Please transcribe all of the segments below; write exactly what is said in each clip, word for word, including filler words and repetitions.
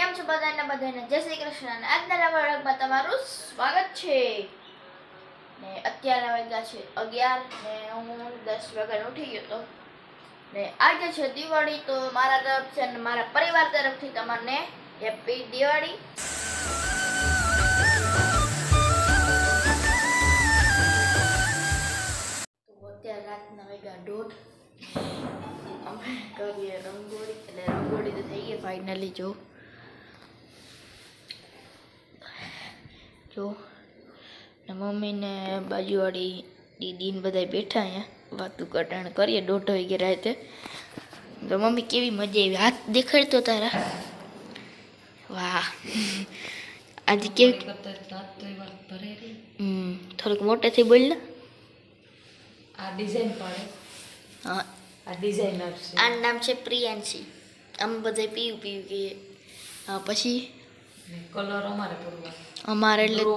કેમ છો બધાને બધાને જય શ્રી કૃષ્ણ આજના નવા વ્લોગમાં તમારું સ્વાગત છે ને અત્યારના વાગ્યા છે અગિયાર ને હું દસ વાગ્યે ઉઠી ગયો તો ને આજે છે દિવાળી તો મારા તરફથી અને મારા પરિવાર તરફથી તમને હેપી દિવાળી તો અત્યારે રાતના વાગ્યા દોઢ અમે કરીએ રંગોળી એટલે રંગોળી તો થઈ ગઈ ફાઇનલી જો જો ને મમ્મીને બાજુવાળી દીદીને બધા બેઠા અહીંયા વાતું કટાણ કરીએ દોઢ વાગે રાતે તો મમ્મી કેવી મજા આવી હાથ દેખાડતો તારા વાહ આજે કેવી થોડીક મોટેથી બોલ ને આ ડિઝાઇન પાડે હા આ ડિઝાઇનર છે આ નામ છે પ્રિયાંશી આમ બધે પીવું પીવું કે પછી કલર અમારે પૂરવા અમારે એટલે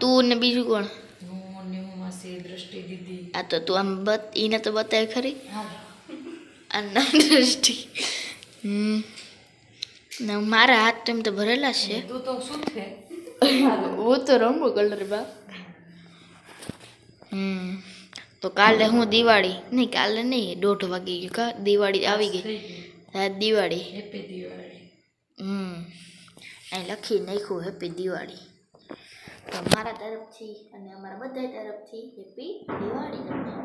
તું ને બીજું કોણ હું ને હું માસી દ્રષ્ટિ દીધી આ તો તું આમ બત એને તો બતાવી ખરી આ નામ દ્રષ્ટિ હમ ને મારા હાથ તો એમ તો ભરેલા છે તું તો શું છે હું તો રંગો કલર બા હમ તો કાલે હું દિવાળી નહીં કાલે નહીં દોઢ વાગી ગયું કા દિવાળી આવી ગઈ દિવાળી હેપી દિવાળી હમ અહીં લખી નાખ્યું હેપી દિવાળી તો મારા તરફથી અને અમારા બધા તરફથી હેપી દિવાળી તમને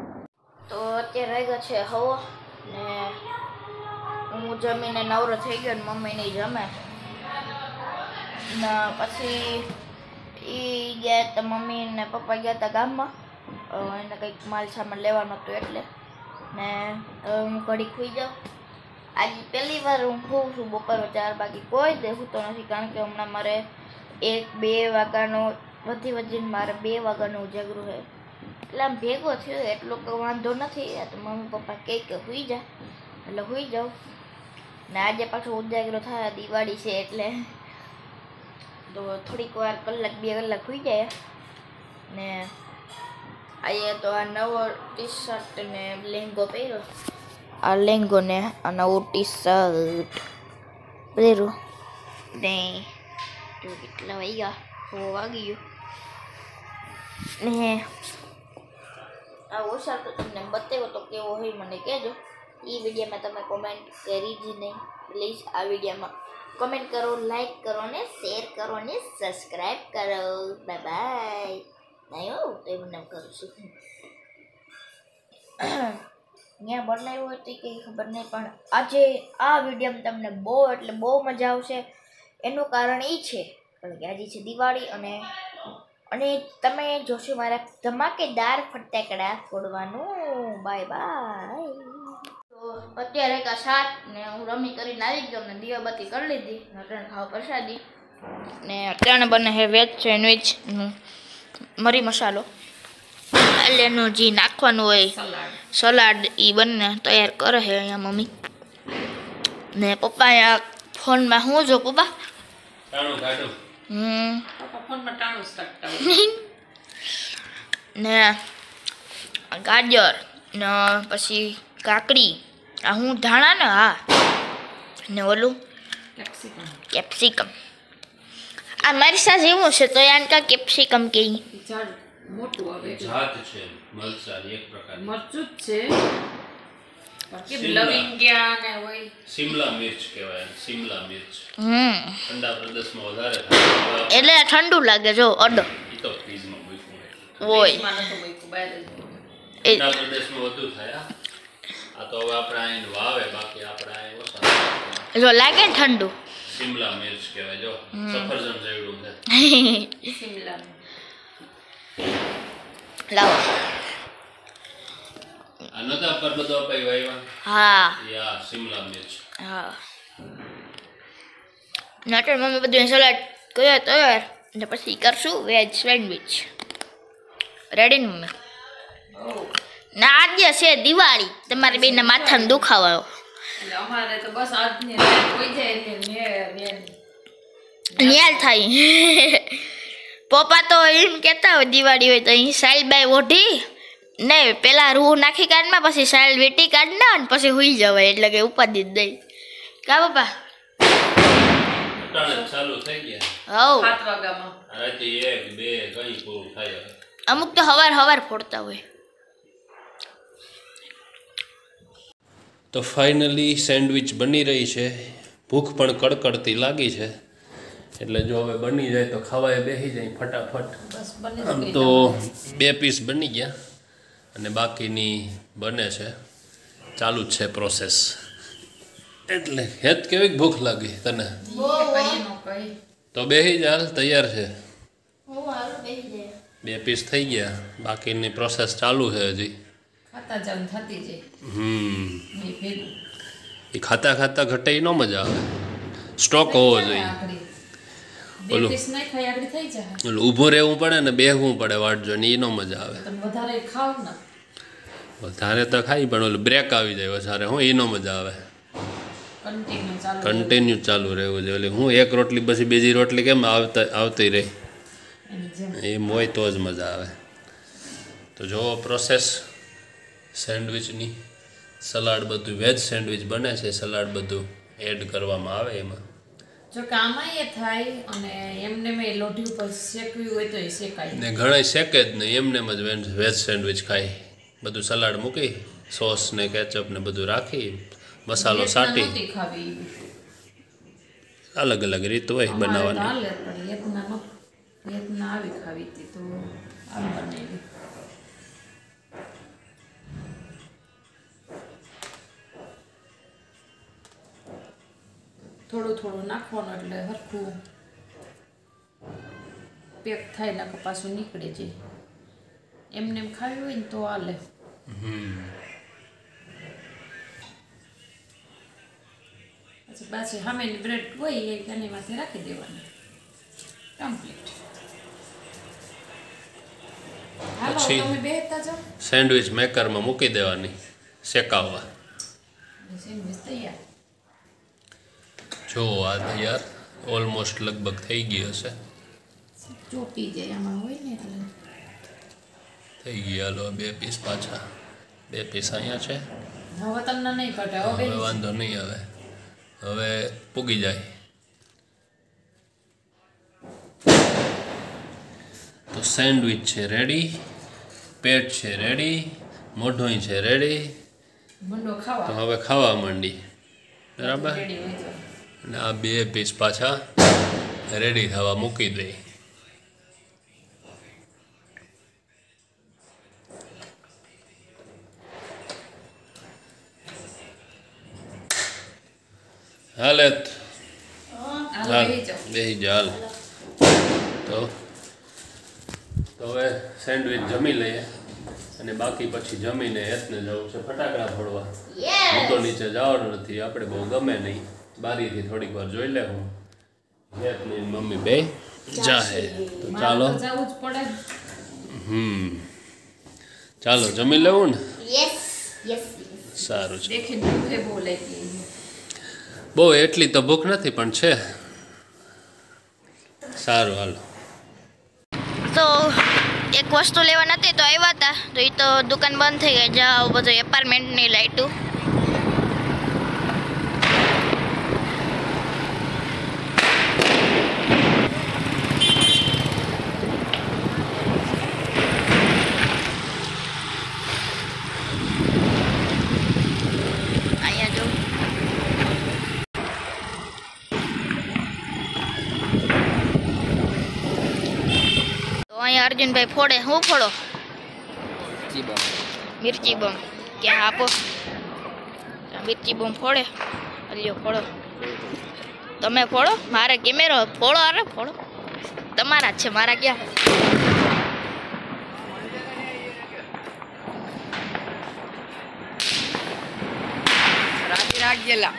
તો અત્યારે રહી ગયો છે હવો ને હું જમીને નવરો થઈ ગયો ને મમ્મી નહીં જમે ને પછી એ ગયા તો મમ્મી ને પપ્પા ગયા હતા ગામમાં એને કંઈક માલ સામાન લેવાનો હતો એટલે ને હું ઘડી ખુઈ જાઉં આજે પહેલી વાર હું ખું છું બપોરે ચાર બાકી કોઈ દેવું તો નથી કારણ કે હમણાં મારે એક બે વાગ્યાનો વધી વધીને મારે બે વાગ્યાનું ઉજાગરું હોય એટલે આમ ભેગો થયો એટલો કંઈ વાંધો નથી તો મમ્મી પપ્પા કહે કે સૂઈ જા એટલે સૂઈ જાઉં ને આજે પાછો ઉજાગરો થાય દિવાળી છે એટલે તો થોડીક વાર કલાક બે કલાક સૂઈ જાય ને આજે તો આ નવો ટી શર્ટ ને લેંગો પહેર્યો આ લેંગો ને આ નવું ટી શર્ટ પહેર્યું ને તો કેટલા વાગ્યા હો વાગી ગયું ને આ ઓછા તો તમને બતાવ્યો તો કેવો હોય મને કહેજો એ વિડીયોમાં તમે કોમેન્ટ કરી જ નહીં પ્લીઝ આ વિડીયોમાં કોમેન્ટ કરો લાઈક કરો ને શેર કરો ને સબસ્ક્રાઈબ કરો બાય બાય नहीं हो तो ये बना कर सकते हैं यहाँ बनना ही होती कि खबर नहीं पड़ा आज आ वीडियो में तमने बहुत એટલે બહુ મજા આવશે એનું કારણ એ છે કે આજે છે દિવાળી અને અને તમે જોશો મારા ધમાકેદાર ફટાકડા ફોડવાનું બાય બાય તો અત્યારે કા સાત ને હું રમી કરીને આવી ગયો ને દીવાબત્તી કરી લીધી નટણ ખાવ પ્રસાદી ને અટાણ બને હે વેજ સેન્ડવિચ નું મરી મસાલો એટલે એનું જે નાખવાનું હોય સલાડ એ બંને તૈયાર કરે છે અહીંયા મમ્મી ને પપ્પા અહીંયા ફોનમાં શું જો પપ્પા ને ગાજર ને પછી કાકડી આ હું ધાણા ને હા ને ઓલું કેપ્સિકમ આ મરચા જેવું છે તો યાન કા કેપ્સિકમ કે જાડ મોટું આવે જાત છે મરચા એક પ્રકાર મરચું છે બાકી લવિંગિયા ને હોય શિમલા મિર્ચ કહેવાય શિમલા મિર્ચ હમ ઠંડા પ્રદેશમાં વધારે થાય એટલે ઠંડુ લાગે જો અડો ઈ તો ફ્રીજમાં મૂક્યું હોય ફ્રીજમાં ન તો મૂક્યું બહાર જ ઠંડા પ્રદેશમાં વધુ થાય આ તો હવે આપણે આને વાવે બાકી આપણે આ ઓછા જો લાગે ઠંડુ शिमला मिर्च કહેવાય જો સફરજન જેવડું છે शिमला લાવ અનોતા પર બધો અપાઈ વાયવા હા યા शिमला मिर्च હા નટર મમ્મી બધું સલાડ કર્યા તૈયાર અને પછી કરશું વેજ સેન્ડવિચ રેડી ને મમ્મી ના આજે છે દિવાળી તમારે બેના માથામાં દુખાવો અમારે તો બસ આજની કોઈ જાય એટલે નિયાલ થાય પપ્પા તો એમ કહેતા હોય દિવાળી હોય તો અહીં સાઈલ બાય ઓઢી ને પેલા રૂ નાખી કાઢમાં પછી સાઈલ વેટી કાઢ ના અને પછી હુઈ જવાય એટલે કે ઉપાધિ જ દઈ કા પપ્પા અમુક તો હવાર હવાર ફોડતા હોય. તો ફાઇનલી સેન્ડવિચ બની રહી છે. ભૂખ પણ કડકડતી લાગી છે, એટલે જો હવે બની જાય તો ખાવાય બેસી જાય ફટાફટ. આમ તો બે પીસ બની ગયા અને બાકીની બને છે, ચાલુ જ છે પ્રોસેસ. એટલે હેત કેવી ભૂખ લાગી તને? તો બેસી જાય, તૈયાર છે, બે પીસ થઈ ગયા, બાકીની પ્રોસેસ ચાલુ છે હજી. હમ એ ખાતા ખાતા ઘટે ન મજા આવે, સ્ટોક હોવો જોઈએ. ઓલું ઓલું ઊભું રહેવું પડે ને બેહવું પડે વાટ જોઈને, એ ન મજા આવે. વધારે તો ખાઈ પણ ઓલું બ્રેક આવી જાય વધારે, હું એ ન મજા આવે. કન્ટિન્યુ ચાલુ રહેવું જોઈએ. એટલે હું એક રોટલી પછી બીજી રોટલી કેમ આવતા આવતી રહી, એમ હોય તો જ મજા આવે. તો જો પ્રોસેસ સેન્ડવિચની, સલાડ બધું વેજ સેન્ડવિચ બને છે, સલાડ બધું એડ કરવામાં આવે એમાં. જો કામાં એ થાય અને એમને મે લોઢી પર શેકવી હોય તો એ શેકાય ને, ઘણા શેકે જ નહીં, એમને જ વેજ સેન્ડવિચ ખાય. બધું સલાડ મૂકી, સોસ ને કેચઅપ ને બધું રાખી, મસાલો સાટી, અલગ અલગ રીત હોય બનાવવાની. થોડું થોડું નાખવાનું એટલે હરખું પેક થાય ને પાછું નીકળે છે. એમને એમ ખાવી હોય ને તો હાલે. પછી પાછી સામેની બ્રેડ હોય એ એની માથે રાખી દેવાની, કમ્પ્લીટ. હાલો તમે બેસતા જાઓ, સેન્ડવિચ મેકરમાં મૂકી દેવાની શેકાવવા. સેન્ડવિચ તૈયાર. જો આ તૈયાર ઓલમોસ્ટ લગભગ થઈ ગઈ હશે, ચોપી જાય આમાં હોય ને એટલે થઈ ગયા. લો બે પીસ પાછા, બે પીસ અહીંયા છે. હવે તમને નહીં કટે, હવે વાંધો નહીં, હવે હવે પૂગી જાય. તો સેન્ડવિચ છે રેડી, પેટ છે રેડી, મોઢું છે રેડી, તો હવે ખાવા માંડી. બરાબર. અને આ બે પીસ પાછા રેડી થવા મૂકી દઈ. હાલે બે જાલ. તો હવે સેન્ડવિચ જમી લઈએ અને બાકી પછી જમીને હેતને જવું છે ફટાકડા ફોડવા. હું તો નીચે જવાનું નથી, આપણે બહુ ગમે નહીં. બારીથી થોડીક વાર જોઈ લે, હું હેતની મમ્મી બે જાહે. તો ચાલો હમ ચાલો જમી લેવું ને. સારું છે, બહુ એટલી તો ભૂખ નથી પણ છે. સારું હાલો. તો એક વસ્તુ લેવા નથી તો આવ્યા હતા, તો એ તો દુકાન બંધ થઈ ગઈ. જાઓ બધું એપાર્ટમેન્ટની લાઇટું. અર્જુનભાઈ ફોડે, હું ફોડો મિર્ચી બમ. ક્યાં આપો મિર્ચી બમ ફોડે, અલ્યો ફોડો તમે ફોડો. મારે કેમેરો ફોડો, અરે ફોડો તમારા જ છે, મારા ક્યાં. રાખી રાખજેલા.